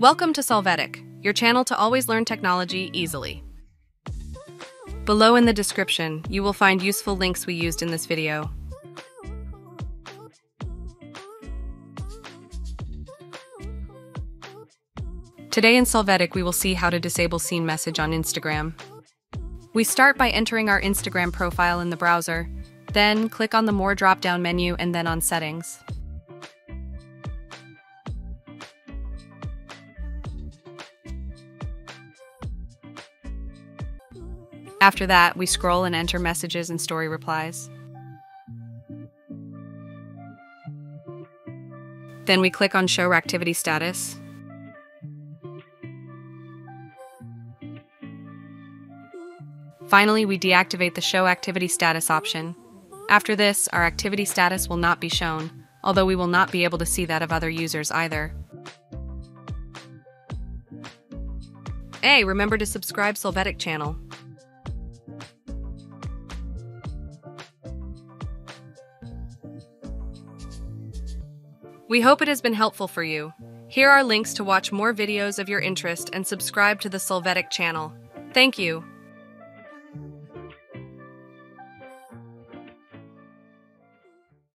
Welcome to Solvetic, your channel to always learn technology easily. Below in the description, you will find useful links we used in this video. Today in Solvetic, we will see how to disable seen message on Instagram. We start by entering our Instagram profile in the browser, then click on the More drop-down menu and then on Settings. After that, we scroll and enter messages and story replies. Then we click on Show Activity Status. Finally, we deactivate the Show Activity Status option. After this, our activity status will not be shown, although we will not be able to see that of other users either. Hey, remember to subscribe Solvetic channel. We hope it has been helpful for you. Here are links to watch more videos of your interest and subscribe to the Solvetic channel. Thank you.